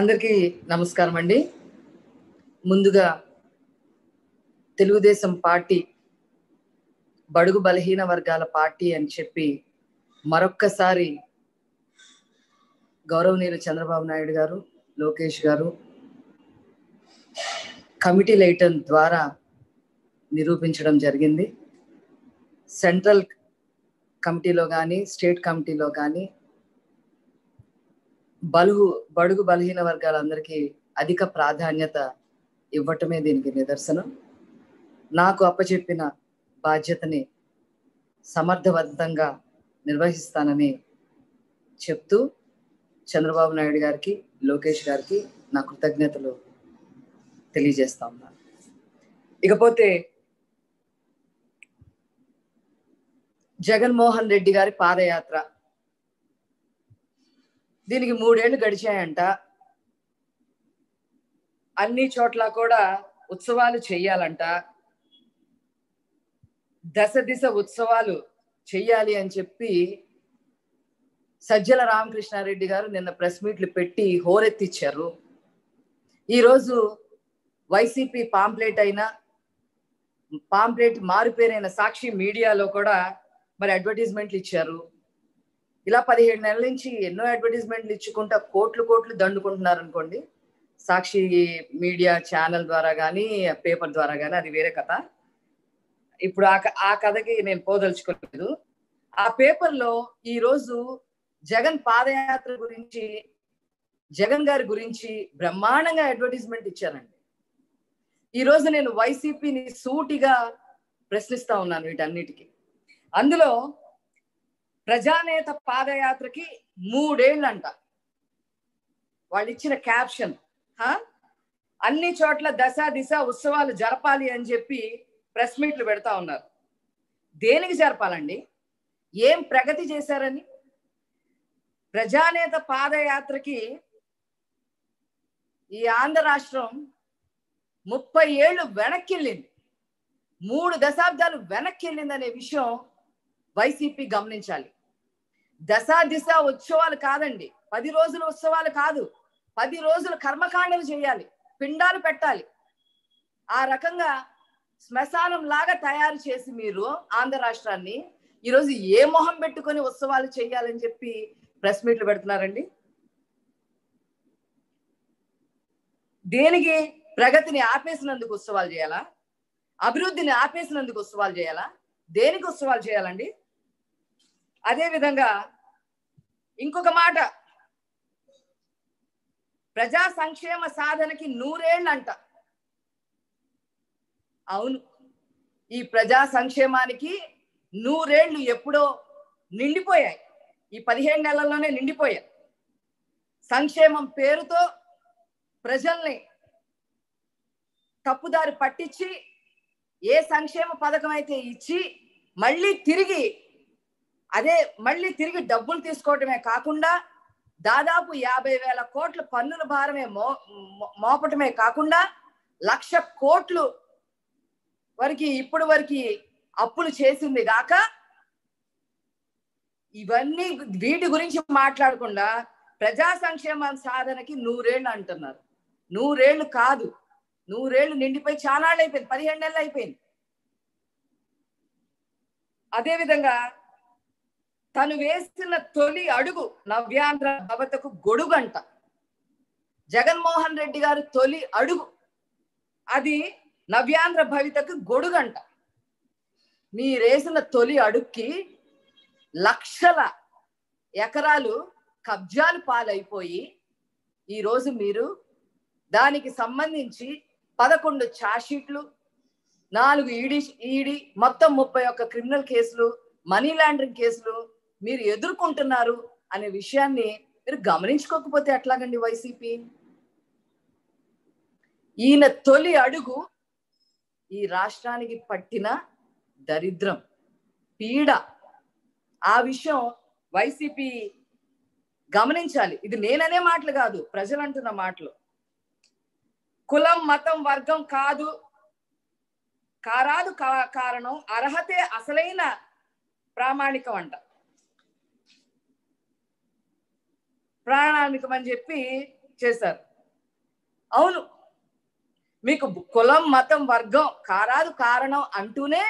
అందరికీ నమస్కారం అండి। ముందుగా తెలుగుదేశం పార్టీ బడుగు బలహీన వర్గాల పార్టీ అని చెప్పి మరొక్కసారి గౌరవనీయులు చంద్రబాబు నాయుడు గారు, లోకేష్ గారు కమిటీ లేయటం ద్వారా నిరూపించడం జరిగింది। సెంట్రల్ కమిటీలో గాని స్టేట్ కమిటీలో గాని బడుగు బలహీన వర్గాలందరికీ అధిక ప్రాధాన్యత ఇవ్వటమే దీనికి నిదర్శనం। నాకు అప్పచెప్పిన బాధ్యతని సమర్థవంతంగా నిర్వహిస్తానని చెప్తూ చంద్రబాబు నాయుడు గారికి, లోకేష్ గారికి నా కృతజ్ఞతలు తెలియజేస్తా ఉన్నాను। ఇకపోతే జగన్మోహన్ రెడ్డి గారి పాదయాత్ర, దీనికి మూడేళ్లు గడిచాయంట। అన్ని చోట్ల కూడా ఉత్సవాలు చేయాలంట, దశ దిశ ఉత్సవాలు చేయాలి అని చెప్పి సజ్జల రామకృష్ణారెడ్డి గారు నిన్న ప్రెస్ మీట్లు పెట్టి హోరెత్తిచ్చారు। ఈరోజు వైసీపీ పాంప్లెట్ అయినా, పాంప్లెట్ మారుపేరైన సాక్షి మీడియాలో కూడా మరి అడ్వర్టైజ్మెంట్లు ఇచ్చారు। ఇలా 17 నెలల నుంచి ఎన్నో అడ్వర్టైజ్మెంట్లు ఇచ్చుకుంటా కోట్లు కోట్లు దండుకుంటున్నారు అనుకోండి, సాక్షి మీడియా ఛానల్ ద్వారా కానీ పేపర్ ద్వారా కానీ, అది వేరే కథ। ఇప్పుడు ఆ కథకి నేను పోదలుచుకోలేదు। ఆ పేపర్లో ఈరోజు జగన్ పాదయాత్ర గురించి, జగన్ గారి గురించి బ్రహ్మాండంగా అడ్వర్టైజ్మెంట్ ఇచ్చారండి। ఈరోజు నేను వైసీపీని సూటిగా ప్రశ్నిస్తా ఉన్నాను వీటన్నిటికీ। అందులో ప్రజానేత పాదయాత్రకి 3 ఏళ్ళంట, వాళ్ళు ఇచ్చిన క్యాప్షన్ అన్ని చోట్ల దశ దిశ ఉత్సవాలు జరపాలి అని చెప్పి ప్రెస్ మీట్లు పెడతా ఉన్నారు। దేనికి జరపాలండి? ఏం ప్రగతి చేశారని? ప్రజానేత పాదయాత్రకి ఈ ఆంధ్ర రాష్ట్రం 30 ఏళ్ళు వెనక్కి వెళ్ళింది, 3 దశాబ్దాలు వెనక్కి వెళ్ళింది అనే విషయం వైసీపీ గమనించాలి। దశా దిశ ఉత్సవాలు కాదండి, 10 రోజుల ఉత్సవాలు కాదు, 10 రోజులు కర్మకాండలు చేయాలి, పిండాలు పెట్టాలి। ఆ రకంగా శ్మశానం లాగా తయారు చేసి మీరు ఆంధ్ర రాష్ట్రాన్ని ఈరోజు ఏ మొహం పెట్టుకొని ఉత్సవాలు చేయాలని చెప్పి ప్రెస్ మీట్లు పెడుతున్నారండి? దేనికి? ప్రగతిని ఆపేసినందుకు ఉత్సవాలు చేయాలా? అభివృద్ధిని ఆపేసినందుకు ఉత్సవాలు చేయాలా? దేనికి ఉత్సవాలు చేయాలండి? అదేవిధంగా ఇంకొక మాట, ప్రజా సంక్షేమ సాధనకి 100 ఏళ్ళంట। అవును, ఈ ప్రజా సంక్షేమానికి 100 ఏళ్ళు ఎప్పుడో నిండిపోయాయి, ఈ 15 నెలల్లోనే నిండిపోయాయి। సంక్షేమం పేరుతో ప్రజల్ని తప్పుదారి పట్టించి ఏ సంక్షేమ పథకం అయితే ఇచ్చి మళ్ళీ తిరిగి డబ్బులు తీసుకోవటమే కాకుండా దాదాపు 50,000 కోట్ల పన్నుల భారమే మోపటమే కాకుండా 1,00,000 కోట్లు వరకు ఇప్పుడు వరకు అప్పులు చేసింది గాక, ఇవన్నీ వీటి గురించి మాట్లాడకుండా ప్రజా సంక్షేమ సాధనకి 100 ఏళ్ళు అంటున్నారు। 100 ఏళ్ళు కాదు, 100 ఏళ్ళు నిండిపోయి చాలా అయిపోయింది, 15 నెలలు అయిపోయింది। అదేవిధంగా తను వేసిన తొలి అడుగు నవ్యాంధ్ర భవతకు గొడుగు అంట, జగన్మోహన్ రెడ్డి గారు తొలి అడుగు అది నవ్యాంధ్ర భవితకు గొడుగు అంట। మీరేసిన తొలి అడుగుకి లక్షల ఎకరాలు కబ్జాలు పాలైపోయి ఈరోజు మీరు దానికి సంబంధించి 11 ఛార్జ్షీట్లు, 4 ఈడీ, మొత్తం 31 క్రిమినల్ కేసులు, మనీ లాండరింగ్ కేసులు మీరు ఎదుర్కొంటున్నారు అనే విషయాన్ని మీరు గమనించుకోకపోతే ఎట్లాగండి వైసీపీ? ఈయన తొలి అడుగు ఈ రాష్ట్రానికి పట్టిన దరిద్రం, పీడ, ఆ విషయం వైసీపీ గమనించాలి। ఇది నేననే మాటలు కాదు, ప్రజలు అంటున్న మాటలు। కులం, మతం, వర్గం కాదు కారాదు కారణం, అర్హతే అసలైన ప్రామాణికం అంట, ప్రామాణికం అని చెప్పి చేశారు. అవును, మీకు కులం మతం వర్గం కారాదు కారణం అంటూనే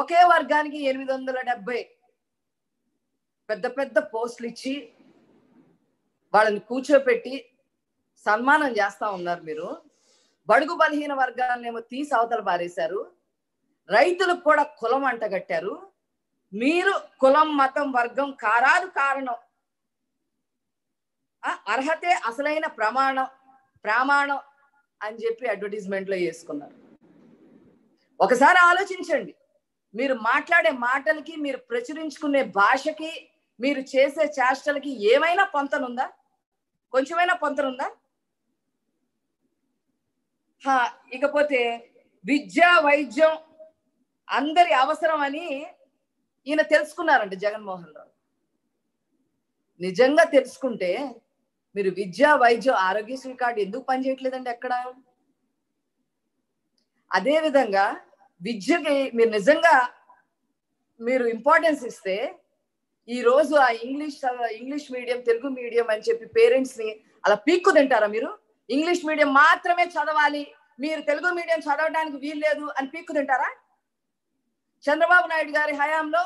ఒకే వర్గానికి 870 పెద్ద పెద్ద పోస్టులు ఇచ్చి వాళ్ళని కూర్చోపెట్టి సన్మానం చేస్తా ఉన్నారు. మీరు బడుగు బలహీన వర్గాలనేమో తీసి అవతల పారేశారు, రైతులకు కూడా కులం అంటగట్టారు. మీరు కులం మతం వర్గం కారాదు కారణం, అర్హతే అసలైన ప్రమాణం అని చెప్పి అడ్వర్టైజ్మెంట్లో వేసుకున్నారు. ఒకసారి ఆలోచించండి, మీరు మాట్లాడే మాటలకి, మీరు ప్రచురించుకునే భాషకి, మీరు చేసే చేష్టలకి ఏమైనా పొంతనుందా? కొంచెమైనా పొంతనుందా? ఇకపోతే విద్య వైద్యం అందరి అవసరం అని ఈయన తెలుసుకున్నారండి జగన్మోహన్ రావు. నిజంగా తెలుసుకుంటే మీరు విద్య వైద్యం ఆరోగ్యశ్రీ కార్డు ఎందుకు పనిచేయట్లేదండి ఎక్కడ? అదేవిధంగా విద్యకి మీరు నిజంగా మీరు ఇంపార్టెన్స్ ఇస్తే ఈరోజు ఆ ఇంగ్లీష్ మీడియం తెలుగు మీడియం అని చెప్పి పేరెంట్స్ని అలా పీక్కు తింటారా? మీరు ఇంగ్లీష్ మీడియం మాత్రమే చదవాలి, మీరు తెలుగు మీడియం చదవడానికి వీల్లేదు అని పీక్కు తింటారా? చంద్రబాబు నాయుడు గారి హయాంలో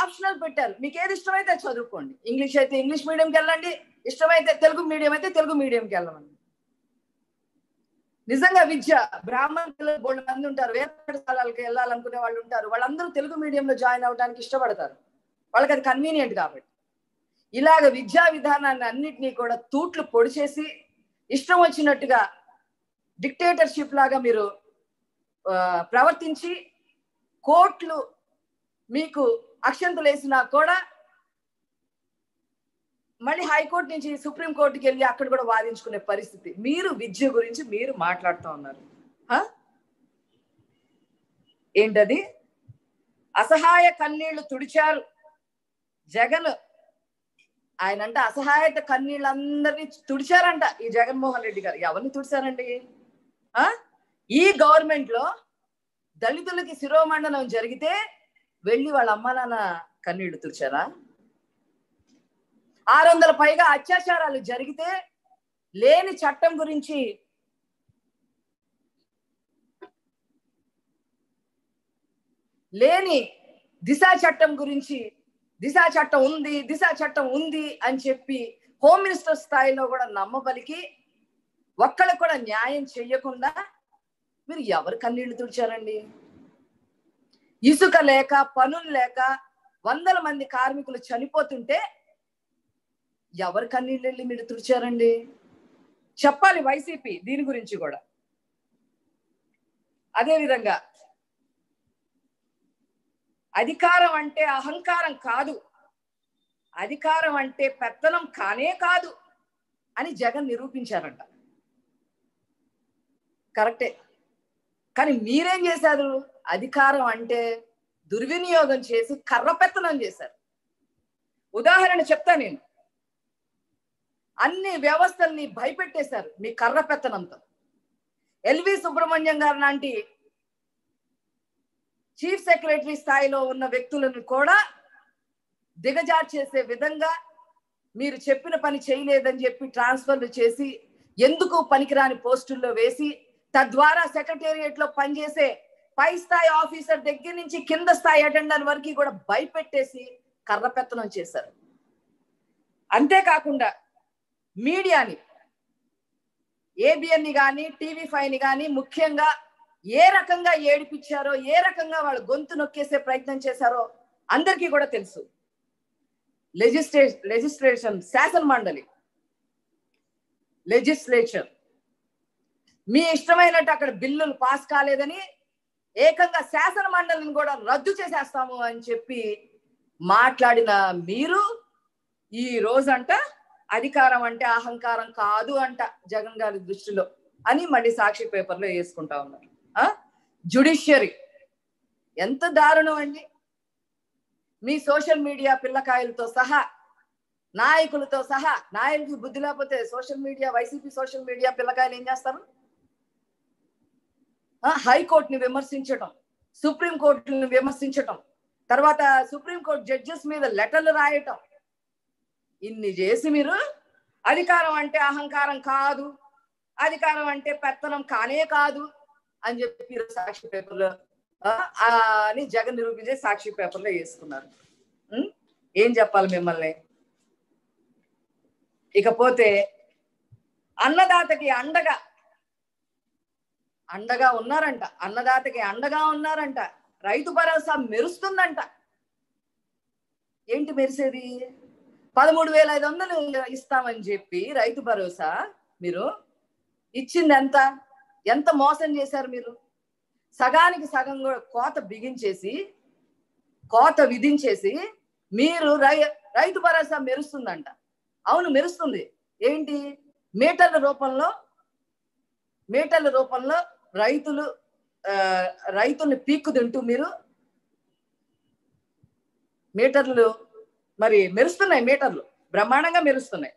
ఆప్షనల్ పెట్టారు, మీకు ఏది ఇష్టమైతే చదువుకోండి, ఇంగ్లీష్ అయితే ఇంగ్లీష్ మీడియంకి వెళ్ళండి, ఇష్టమైతే తెలుగు మీడియం అయితే తెలుగు మీడియంకి వెళ్ళండి. నిజంగా విద్య బ్రాహ్మణ్ పిల్లలు బోళ్ళు మంది ఉంటారు, వేరే పాఠశాలకి వెళ్ళాలనుకునే వాళ్ళు ఉంటారు, వాళ్ళందరూ తెలుగు మీడియంలో జాయిన్ అవడానికి ఇష్టపడతారు, వాళ్ళకి అది కన్వీనియంట్ కాబట్టి. ఇలాగ విద్యా విధానాన్ని అన్నిటినీ కూడా తూట్లు పొడిచేసి ఇష్టం వచ్చినట్టుగా డిక్టేటర్షిప్ లాగా మీరు ప్రవర్తించి కోట్లు మీకు అక్షంతలు వేసినా కూడా మళ్ళీ హైకోర్టు నుంచి సుప్రీంకోర్టుకి వెళ్ళి అక్కడ కూడా వాదించుకునే పరిస్థితి. మీరు విద్య గురించి మీరు మాట్లాడుతూ ఉన్నారు, ఏంటది? అసహాయ కన్నీళ్లు తుడిచారు జగన్, ఆయన అంటే అసహాయత కన్నీళ్ళందరినీ తుడిచారంట ఈ జగన్మోహన్ రెడ్డి గారు. ఎవరిని తుడిచారండి? ఈ గవర్నమెంట్ లో దళితులకి శిరోమండనం జరిగితే వెళ్ళి వాళ్ళ అమ్మ నాన్న కన్నీళ్లు తుడిచారా? 600 పైగా అత్యాచారాలు జరిగితే లేని చట్టం గురించి లేని దిశా చట్టం గురించి దిశా చట్టం ఉంది అని చెప్పి హోమ్ మినిస్టర్ స్థాయిలో కూడా నమ్మబలికి ఒక్కళ్ళకు కూడా న్యాయం చెయ్యకుండా మీరు ఎవరు కన్నీళ్లు తుడిచారండి? ఇసుక లేక పనులు లేక 100 మంది కార్మికులు చనిపోతుంటే ఎవరు కన్నీళ్ళు వెళ్ళి మీరు తుడిచారండి? చెప్పాలి వైసీపీ దీని గురించి కూడా. అదేవిధంగా అధికారం అంటే అహంకారం కాదు, అధికారం అంటే పెత్తనం కానే కాదు అని జగన్ నిరూపించారంట. కరెక్టే, కానీ మీరేం చేశారు? అధికారం అంటే దుర్వినియోగం చేసి కర్రపెత్తనం చేశారు. ఉదాహరణ చెప్తా నేను, అన్ని వ్యవస్థల్ని భయపెట్టేశారు మీ కర్ర పెత్తనంతో. ఎల్వి సుబ్రహ్మణ్యం గారు లాంటి చీఫ్ సెక్రటరీ స్థాయిలో ఉన్న వ్యక్తులను కూడా దిగజారు చేసే విధంగా మీరు చెప్పిన పని చేయలేదని చెప్పి ట్రాన్స్ఫర్లు చేసి ఎందుకు పనికిరాని పోస్టుల్లో వేసి తద్వారా సెక్రటేరియట్లో పనిచేసే పై స్థాయి ఆఫీసర్ దగ్గర నుంచి కింద స్థాయి అటెండర్ వరకు కూడా భయపెట్టేసి కర్ర పెత్తనం చేశారు. అంతేకాకుండా మీడియాని, ఏబిఎన్ని కానీ TV5ని కానీ ముఖ్యంగా ఏ రకంగా ఏడిపించారో, ఏ రకంగా వాళ్ళు గొంతు నొక్కేసే ప్రయత్నం చేశారో అందరికీ కూడా తెలుసు. లెజిస్లేచర్ మీ ఇష్టమైనట్టు అక్కడ బిల్లులు పాస్ కాలేదని ఏకంగా శాసన మండలిని కూడా రద్దు చేసేస్తాము అని చెప్పి మాట్లాడిన మీరు ఈ రోజంట అధికారం అంటే అహంకారం కాదు అంట జగన్ గారి దృష్టిలో అని మళ్ళీ సాక్షి పేపర్లో వేసుకుంటా ఉన్నారు. జ్యుడిషియరీ ఎంత దారుణం అండి! మీ సోషల్ మీడియా పిల్లకాయలతో సహా, నాయకులతో సహా, నాయకులు బుద్ధి లేకపోతే social media YCP social media పిల్లకాయలు ఏం చేస్తారు? హైకోర్టుని విమర్శించటం, సుప్రీంకోర్టుని విమర్శించటం, తర్వాత సుప్రీంకోర్టు జడ్జెస్ మీద లెటర్లు రాయటం, ఇన్ని చేసి మీరు అధికారం అంటే అహంకారం కాదు, అధికారం అంటే పెత్తనం కానే కాదు అని చెప్పి సాక్షి పేపర్లో అని జగన్ నిరూపించే సాక్షి పేపర్లో వేసుకున్నారు. ఏం చెప్పాలి మిమ్మల్ని? ఇకపోతే అన్నదాతకి అండగా ఉన్నారంట, అన్నదాతకి అండగా ఉన్నారంట, రైతు భరోసా మెరుస్తుందంట. ఏంటి మెరిసేది? 13,500 ఇస్తామని చెప్పి రైతు భరోసా మీరు ఇచ్చింది ఎంత? ఎంత మోసం చేశారు మీరు! సగానికి సగం కూడా కోత బిగించేసి, కోత విధించేసి మీరు రైతు భరోసా మెరుస్తుందంట. అవును మెరుస్తుంది. ఏంటి? మీటర్ల రూపంలో రైతుల్ని పీక్కు తింటూ మీరు మీటర్లు మరి మెరుస్తున్నాయి, మీటర్లు బ్రహ్మాండంగా మెరుస్తున్నాయి.